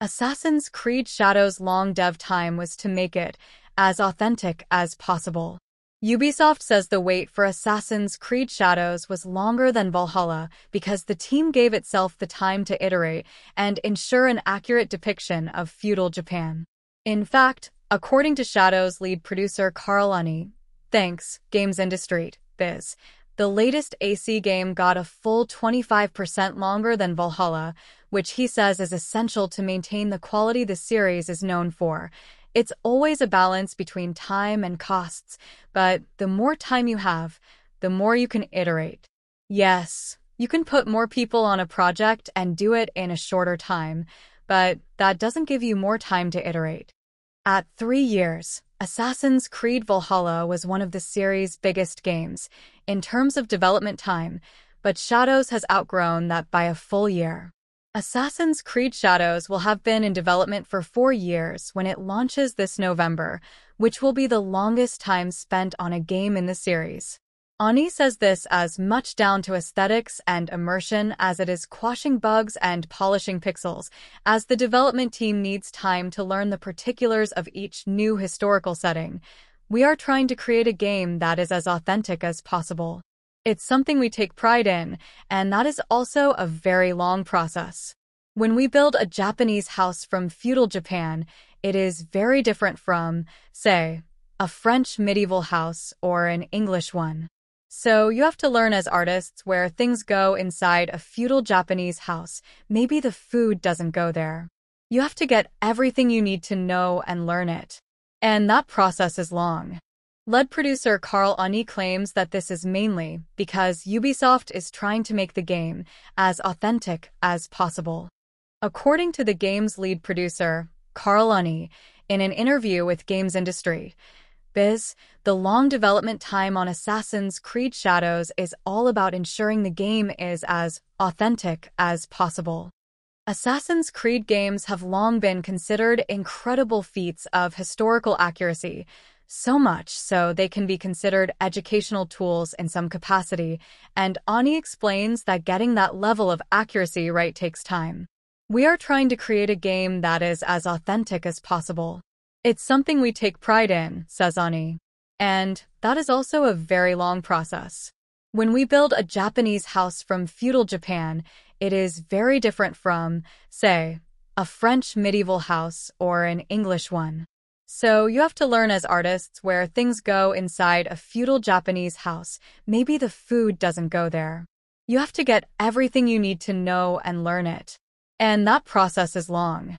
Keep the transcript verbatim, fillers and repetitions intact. Assassin's Creed Shadows' long dev time was to make it as authentic as possible. Ubisoft says the wait for Assassin's Creed Shadows was longer than Valhalla because the team gave itself the time to iterate and ensure an accurate depiction of feudal Japan. In fact, according to Shadows lead producer Karl Onnée, thanks, Games Industry dot biz, the latest A C game got a full twenty-five percent longer than Valhalla, which he says is essential to maintain the quality the series is known for. It's always a balance between time and costs, but the more time you have, the more you can iterate. Yes, you can put more people on a project and do it in a shorter time, but that doesn't give you more time to iterate. At three years, Assassin's Creed Valhalla was one of the series' biggest games in terms of development time, but Shadows has outgrown that by a full year. Assassin's Creed Shadows will have been in development for four years when it launches this November, which will be the longest time spent on a game in the series. Onnée says this as much down to aesthetics and immersion as it is quashing bugs and polishing pixels, as the development team needs time to learn the particulars of each new historical setting. We are trying to create a game that is as authentic as possible. It's something we take pride in, and that is also a very long process. When we build a Japanese house from feudal Japan, it is very different from, say, a French medieval house or an English one. So you have to learn as artists where things go inside a feudal Japanese house. Maybe the food doesn't go there. You have to get everything you need to know and learn it. And that process is long. Lead producer Karl Onnée claims that this is mainly because Ubisoft is trying to make the game as authentic as possible. According to the game's lead producer, Karl Onnée, in an interview with Games Industry dot biz, the long development time on Assassin's Creed Shadows is all about ensuring the game is as authentic as possible. Assassin's Creed games have long been considered incredible feats of historical accuracy, so much so they can be considered educational tools in some capacity, and Onnée explains that getting that level of accuracy right takes time. We are trying to create a game that is as authentic as possible. It's something we take pride in, says Onnée. And that is also a very long process. When we build a Japanese house from feudal Japan, it is very different from, say, a French medieval house or an English one. So you have to learn as artists where things go inside a feudal Japanese house. Maybe the food doesn't go there. You have to get everything you need to know and learn it. And that process is long.